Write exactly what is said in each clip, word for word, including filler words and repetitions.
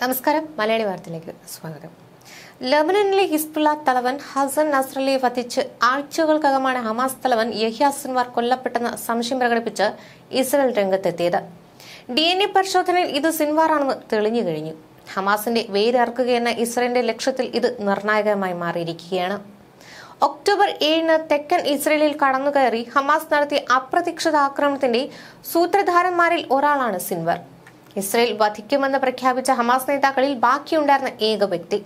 നമസ്കാരം മലയാളി വാർത്തയിലേക്ക് സ്വാഗതം. ലബനനിലെ ഹിസ്ബുള്ള തലവൻ ഹസൻ നസ്രലിയെ വധിച്ച് ആഴ്ചകൾക്കകമാണ് ഹമാസ് തലവൻ യഹ്യ സിൻവാർ കൊല്ലപ്പെട്ടെന്ന് സംശയം പ്രകടിപ്പിച്ച് ഇസ്രായേൽ രംഗത്തെത്തിയത്. ഡി എൻ എ പരിശോധനയിൽ ഇത് സിൻവാറാണെന്ന് തെളിഞ്ഞു കഴിഞ്ഞു. ഹമാസിന്റെ വേരിറക്കുകയെന്ന ഇസ്രായേലിന്റെ ലക്ഷ്യത്തിൽ ഇത് നിർണായകമായി മാറിയിരിക്കുകയാണ്. ഒക്ടോബർ ഏഴിന് തെക്കൻ ഇസ്രയേലിൽ കടന്നുകയറി ഹമാസ് നടത്തിയ അപ്രതീക്ഷിത ആക്രമണത്തിന്റെ സൂത്രധാരന്മാരിൽ ഒരാളാണ് സിൻവാർ. ഇസ്രയേൽ വധിക്കുമെന്ന് പ്രഖ്യാപിച്ച ഹമാസ് നേതാക്കളിൽ ബാക്കിയുണ്ടായിരുന്ന ഏക വ്യക്തി.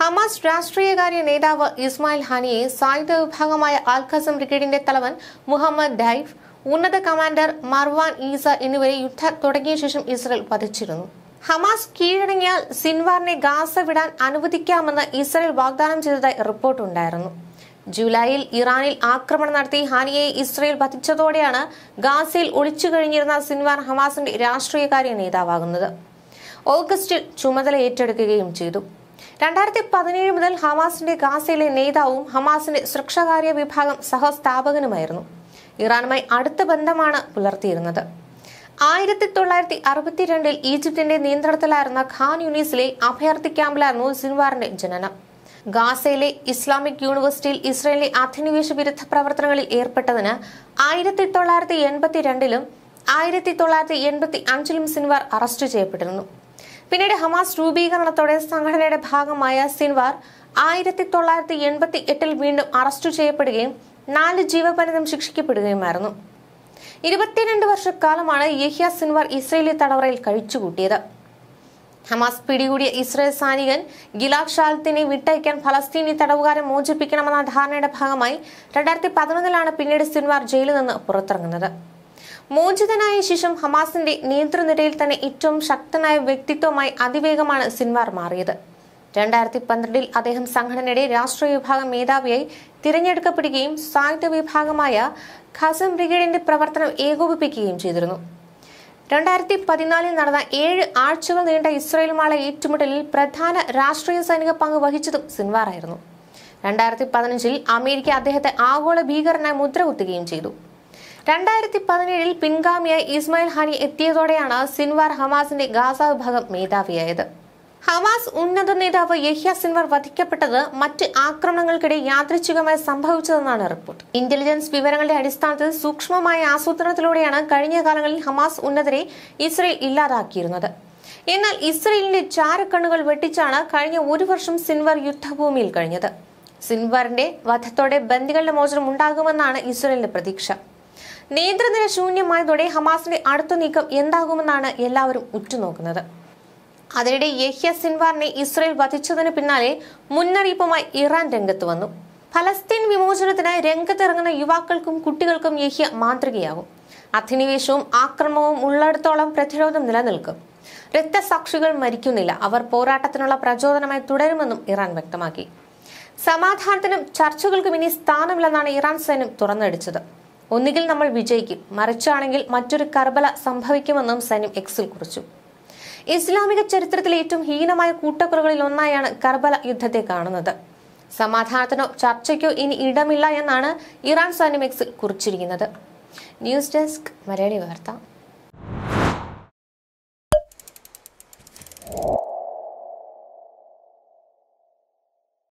ഹമാസ് രാഷ്ട്രീയകാര്യ നേതാവ് ഇസ്മായിൽ ഹാനിയെ സായുധ വിഭാഗമായ അൽഖസം ബ്രിഗേഡിന്റെ തലവൻ മുഹമ്മദ് ദൈഫ്, ഉന്നത കമാൻഡർ മർവാൻ ഈസ എന്നിവരെ യുദ്ധം തുടങ്ങിയ ശേഷം ഇസ്രയേൽ വധിച്ചിരുന്നു. ഹമാസ് കീഴടങ്ങിയാൽ സിൻവാറിനെ ഗാസ വിടാൻ അനുവദിക്കാമെന്ന് ഇസ്രയേൽ വാഗ്ദാനം ചെയ്തതായി റിപ്പോർട്ടുണ്ടായിരുന്നു. ജൂലൈയിൽ ഇറാനിൽ ആക്രമണം നടത്തി ഹാനിയെ ഇസ്രയേൽ വധിച്ചതോടെയാണ് ഗാസയിൽ ഒളിച്ചു കഴിഞ്ഞിരുന്ന സിൻവാർ ഹമാസിന്റെ രാഷ്ട്രീയകാര്യ നേതാവാകുന്നത്. ഓഗസ്റ്റിൽ ചുമതല ഏറ്റെടുക്കുകയും ചെയ്തു. രണ്ടായിരത്തി പതിനേഴ് മുതൽ ഹമാസിന്റെ ഗാസയിലെ നേതാവും ഹമാസിന്റെ സുരക്ഷാകാര്യ വിഭാഗം സഹസ്ഥാപകനുമായിരുന്നു. ഇറാനുമായി അടുത്ത ബന്ധമാണ് പുലർത്തിയിരുന്നത്. ആയിരത്തി തൊള്ളായിരത്തി അറുപത്തിരണ്ടിൽ ഈജിപ്തിന്റെ നിയന്ത്രണത്തിലായിരുന്ന ഖാൻ യൂണിസിലെ അഭയാർത്ഥി ക്യാമ്പിലായിരുന്നു സിൻവാറിന്റെ ജനനം. ഗാസയിലെ ഇസ്ലാമിക് യൂണിവേഴ്സിറ്റിയിൽ ഇസ്രയേലിലെ അധിനിവേശ വിരുദ്ധ പ്രവർത്തനങ്ങളിൽ ഏർപ്പെട്ടതിന് ആയിരത്തി തൊള്ളായിരത്തി എൺപത്തി രണ്ടിലും ആയിരത്തി തൊള്ളായിരത്തി എൺപത്തി അഞ്ചിലും സിൻവാർ അറസ്റ്റ് ചെയ്യപ്പെട്ടിരുന്നു. പിന്നീട് ഹമാസ് രൂപീകരണത്തോടെ സംഘടനയുടെ ഭാഗമായ സിൻവാർ ആയിരത്തി തൊള്ളായിരത്തി എൺപത്തി എട്ടിൽ വീണ്ടും അറസ്റ്റ് ചെയ്യപ്പെടുകയും നാല് ജീവപര്യന്തം ശിക്ഷിക്കപ്പെടുകയുമായിരുന്നു. ഇരുപത്തിരണ്ട് വർഷക്കാലമാണ് യഹ്യ സിൻവാർ ഇസ്രയേലി തടവറയിൽ കഴിച്ചുകൂട്ടിയത്. ഹമാസ് പിടികൂടിയ ഇസ്രയേൽ സൈനികൻ ഗിലാദ് ഷാൽത്തിനെ വിട്ടയക്കാൻ ഫലസ്തീനി തടവുകാരെ മോചിപ്പിക്കണമെന്ന ധാരണയുടെ ഭാഗമായി രണ്ടായിരത്തി പതിനൊന്നിലാണ് പിന്നീട് സിൻവാർ ജയിലിൽ നിന്ന് പുറത്തിറങ്ങുന്നത്. മോചിതനായ ശേഷം ഹമാസിന്റെ നേതൃനിരയിൽ തന്നെ ഏറ്റവും ശക്തനായ വ്യക്തിത്വമായി അതിവേഗമാണ് സിൻവാർ മാറിയത്. രണ്ടായിരത്തി പന്ത്രണ്ടിൽ അദ്ദേഹം സംഘടനയുടെ രാഷ്ട്രീയ വിഭാഗം മേധാവിയായി തിരഞ്ഞെടുക്കപ്പെടുകയും സായുധ വിഭാഗമായ ഖാസം ബ്രിഗേഡിന്റെ പ്രവർത്തനം ഏകോപിപ്പിക്കുകയും ചെയ്തിരുന്നു. രണ്ടായിരത്തി പതിനാലിൽ നടന്ന ഏഴ് ആഴ്ചകൾ നീണ്ട ഇസ്രായേലുമായുള്ള ഏറ്റുമുട്ടലിൽ പ്രധാന രാഷ്ട്രീയ സൈനിക പങ്ക് വഹിച്ചതും സിൻവാറായിരുന്നു. രണ്ടായിരത്തി പതിനഞ്ചിൽ അമേരിക്ക അദ്ദേഹത്തെ ആഗോള ഭീകരനായി മുദ്ര കുത്തുകയും ചെയ്തു. രണ്ടായിരത്തി പതിനേഴിൽ പിൻഗാമിയായി ഇസ്മായിൽ ഹാനി എത്തിയതോടെയാണ് സിൻവാർ ഹമാസിന്റെ ഗാസ വിഭാഗം മേധാവിയായത്. ഹമാസ് ഉന്നത നേതാവ് യഹ്യ സിൻവാർ വധിക്കപ്പെട്ടത് മറ്റ് ആക്രമണങ്ങൾക്കിടെ യാദൃച്ഛികമായി സംഭവിച്ചതെന്നാണ് റിപ്പോർട്ട്. ഇന്റലിജൻസ് വിവരങ്ങളുടെ അടിസ്ഥാനത്തിൽ സൂക്ഷ്മമായ ആസൂത്രണത്തിലൂടെയാണ് കഴിഞ്ഞ കാലങ്ങളിൽ ഹമാസ് ഉന്നതരെ ഇസ്രയേൽ ഇല്ലാതാക്കിയിരുന്നത്. എന്നാൽ ഇസ്രയേലിന്റെ ചാരക്കണ്ണുകൾ വെട്ടിച്ചാണ് കഴിഞ്ഞ ഒരു വർഷം സിൻവാർ യുദ്ധഭൂമിയിൽ കഴിഞ്ഞത്. സിൻവാറിന്റെ വധത്തോടെ ബന്ദികളുടെ മോചനം ഉണ്ടാകുമെന്നാണ് ഇസ്രയേലിന്റെ പ്രതീക്ഷ. നേതൃനിര ശൂന്യമായതോടെ ഹമാസിന്റെ അടുത്ത നീക്കം എന്താകുമെന്നാണ് എല്ലാവരും ഉറ്റുനോക്കുന്നത്. അതിനിടെ യഹ്യ സിൻവാറിനെ ഇസ്രയേൽ വധിച്ചതിന് പിന്നാലെ മുന്നറിയിപ്പുമായി ഇറാൻ രംഗത്ത് വന്നു. ഫലസ്തീൻ വിമോചനത്തിനായി രംഗത്തിറങ്ങുന്ന യുവാക്കൾക്കും കുട്ടികൾക്കും യഹ്യ മാതൃകയാകും. അധിനിവേശവും ആക്രമണവും ഉള്ളിടത്തോളം പ്രതിരോധം നിലനിൽക്കും. രക്തസാക്ഷികൾ മരിക്കുന്നില്ല, അവർ പോരാട്ടത്തിനുള്ള പ്രചോദനമായി തുടരുമെന്നും ഇറാൻ വ്യക്തമാക്കി. സമാധാനത്തിനും ചർച്ചകൾക്കും ഇനി സ്ഥാനമില്ലെന്നാണ് ഇറാൻ സൈന്യം തുറന്നടിച്ചത്. ഒന്നുകിൽ നമ്മൾ വിജയിക്കും, മറിച്ചാണെങ്കിൽ മറ്റൊരു കർബല സംഭവിക്കുമെന്നും സൈന്യം എക്സിൽ കുറിച്ചു. ഇസ്ലാമിക ചരിത്രത്തിലെ ഏറ്റവും ഹീനമായ കൂട്ടക്കുറകളിൽ ഒന്നായാണ് കർബല യുദ്ധത്തെ കാണുന്നത്. സമാധാനത്തിനോ ചർച്ചയ്ക്കോ ഇനി ഇടമില്ല എന്നാണ് ഇറാൻ സൈന്യം എക്സിൽ കുറിച്ചിരിക്കുന്നത്. ന്യൂസ് ഡെസ്ക് മലയാളി വാർത്ത.